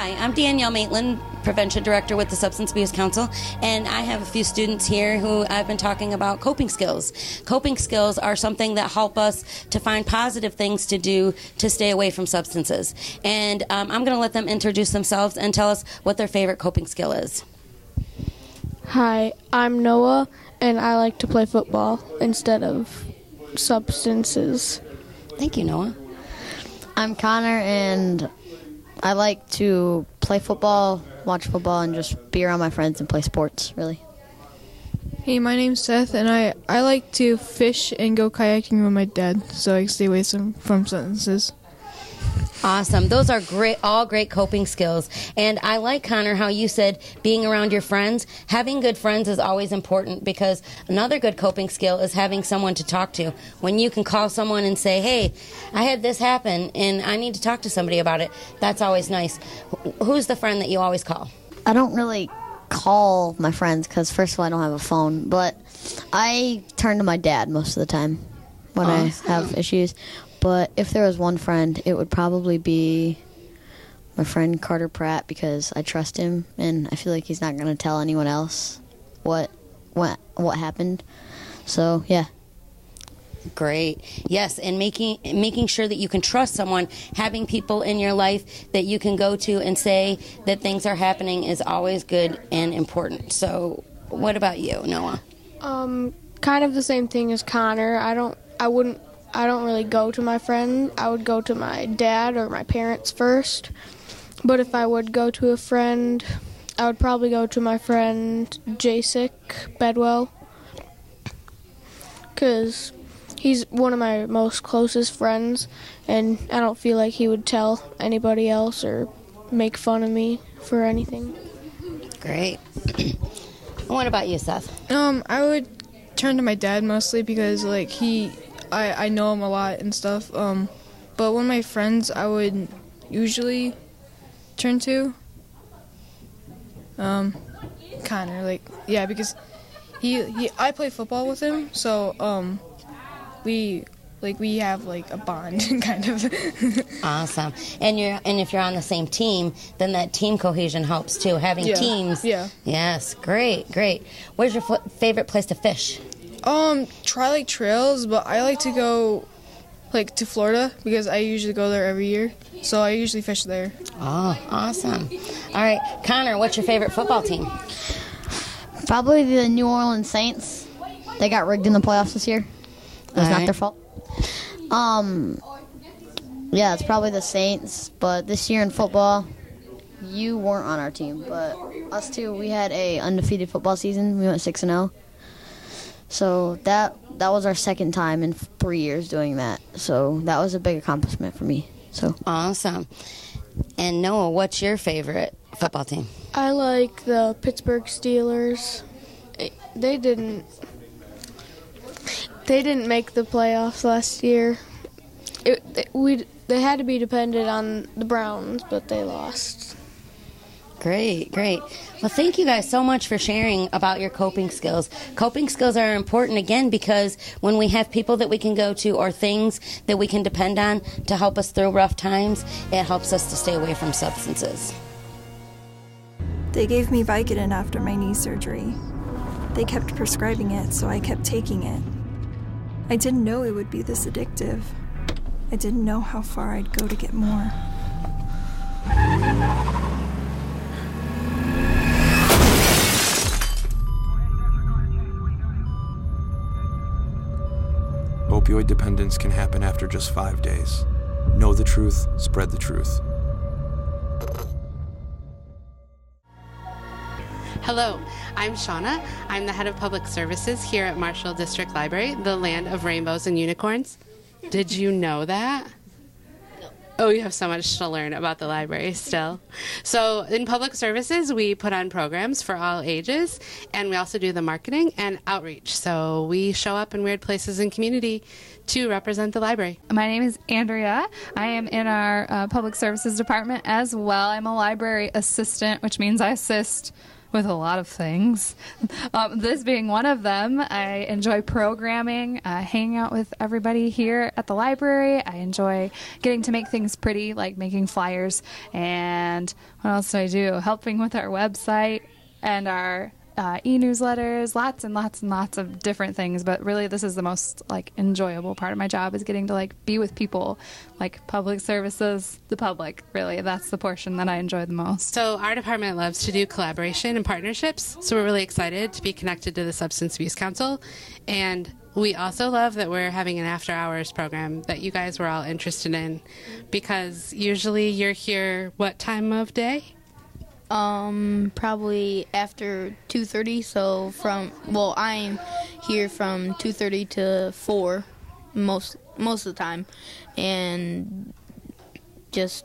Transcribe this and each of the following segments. Hi, I'm Danielle Maitland, Prevention Director with the Substance Abuse Council, and I have a few students here who I've been talking about coping skills. Coping skills are something that help us to find positive things to do to stay away from substances. And I'm going to let them introduce themselves and tell us what their favorite coping skill is. Hi, I'm Noah, and I like to play football instead of substances. Thank you, Noah. I'm Connor, and I like to play football, watch football, and just be around my friends and play sports, really. Hey, my name's Seth, and I like to fish and go kayaking with my dad, so I can stay away from substances. Awesome. Those are great, all great coping skills. And I like, Connor, how you said being around your friends. Having good friends is always important, because another good coping skill is having someone to talk to. When you can call someone and say, hey, I had this happen and I need to talk to somebody about it, that's always nice. Who's the friend that you always call? I don't really call my friends because, first of all, I don't have a phone. But I turn to my dad most of the time when I have issues. But if there was one friend, it would probably be my friend Carter Pratt, because I trust him and I feel like he's not going to tell anyone else what happened. So, yeah. Great. Yes, and making sure that you can trust someone, having people in your life that you can go to and say that things are happening is always good and important. So, what about you, Noah? Kind of the same thing as Connor. I don't really go to my friend. I would go to my dad or my parents first. But if I would go to a friend, I would probably go to my friend Jacek Bedwell, because he's one of my most closest friends, and I don't feel like he would tell anybody else or make fun of me for anything. Great. What about you, Seth? I would turn to my dad mostly, because like I know him a lot and stuff, but one of my friends I would usually turn to, Connor, like, yeah, because I play football with him, so we have like a bond kind of. Awesome. And if you're on the same team, then that team cohesion helps too, having teams. Yeah. Yes, great. Where's your favorite place to fish? Try like trails, but I like to go like to Florida, because I usually go there every year, so I usually fish there. Oh, awesome. All right, Connor, what's your favorite football team? Probably the New Orleans Saints. They got rigged in the playoffs this year. It was not their fault. Yeah, it's probably the Saints, but this year in football, you weren't on our team, but us two, we had a undefeated football season. We went 6-0. So that was our second time in 3 years doing that. So that was a big accomplishment for me. So awesome. And Noah, what's your favorite football team? I like the Pittsburgh Steelers. They didn't make the playoffs last year. They had to be dependent on the Browns, but they lost. Great. Well, thank you guys so much for sharing about your coping skills. Coping skills are important, again, because when we have people that we can go to or things that we can depend on to help us through rough times, it helps us to stay away from substances. They gave me Vicodin after my knee surgery. They kept prescribing it, so I kept taking it. I didn't know it would be this addictive. I didn't know how far I'd go to get more. Opioid dependence can happen after just 5 days. Know the truth, spread the truth. Hello, I'm Shauna. I'm the head of public services here at Marshall District Library, the land of rainbows and unicorns. Did you know that? Oh, you have so much to learn about the library still. So in public services, we put on programs for all ages, and we also do the marketing and outreach. So we show up in weird places in community to represent the library. My name is Andrea. I am in our public services department as well. I'm a library assistant, which means I assist with a lot of things. This being one of them. I enjoy programming, hanging out with everybody here at the library. I enjoy getting to make things pretty, like making flyers. And what else do I do? Helping with our website and our e-newsletters, lots and lots and lots of different things, but really this is the most like enjoyable part of my job, is getting to like be with people, like public services, the public, really. That's the portion that I enjoy the most. So our department loves to do collaboration and partnerships, so we're really excited to be connected to the Substance Abuse Council, and we also love that we're having an after hours program that you guys were all interested in, because usually you're here what time of day? Probably after 2:30, so from, well, I'm here from 2:30 to 4 most of the time, and just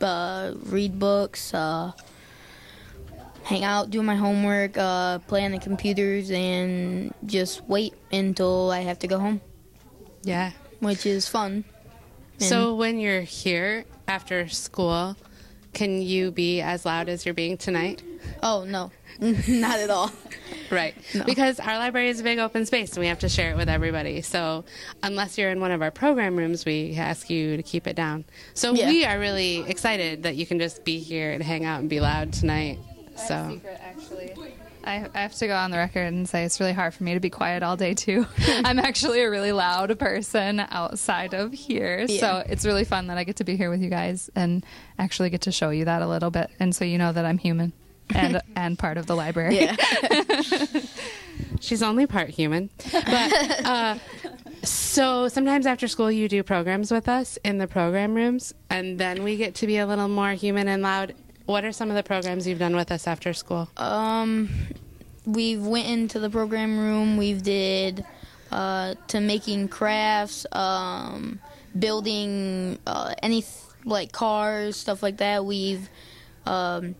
read books, hang out, do my homework, play on the computers, and just wait until I have to go home. Yeah, which is fun. And so when you're here after school, can you be as loud as you're being tonight? Oh, no, not at all. Right, no. Because our library is a big open space and we have to share it with everybody. So unless you're in one of our program rooms, we ask you to keep it down. So yeah, we are really excited that you can just be here and hang out and be loud tonight. So I have a secret, actually. I have to go on the record and say it's really hard for me to be quiet all day, too. I'm actually a really loud person outside of here. Yeah. So it's really fun that I get to be here with you guys and actually get to show you that a little bit. And so you know that I'm human and, and part of the library. Yeah. She's only part human. But, so sometimes after school you do programs with us in the program rooms, and then we get to be a little more human and loud. What are some of the programs you've done with us after school? We've went into the program room. We've did to making crafts, building any like cars, stuff like that. We've I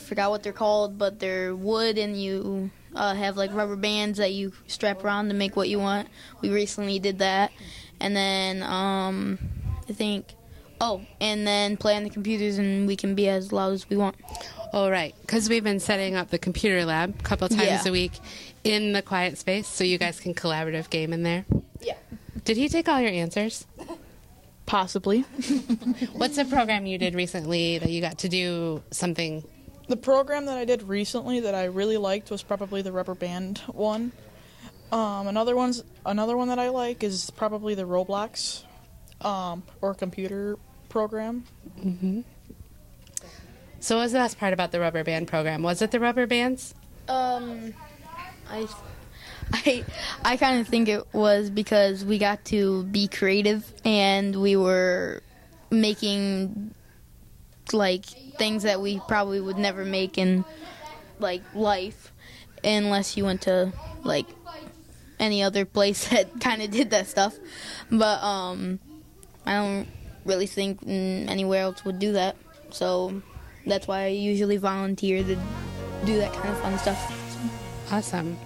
forgot what they're called, but they're wood and you have like rubber bands that you strap around to make what you want. We recently did that, and then I think. Oh, and then play on the computers, and we can be as loud as we want. All right, because we've been setting up the computer lab a couple times a week in the quiet space, so you guys can collaborative game in there. Yeah. Did he take all your answers? Possibly. What's the program you did recently that you got to do something? The program that I did recently that I really liked was probably the rubber band one. Another one that I like is probably the Roblox or computer program. Mm-hmm. So what was the last part about the rubber band program? Was it the rubber bands? I kind of think it was, because we got to be creative and we were making like things that we probably would never make in like life unless you went to like any other place that kind of did that stuff. But I don't really think anywhere else would do that, so that's why I usually volunteer to do that kind of fun stuff. Awesome.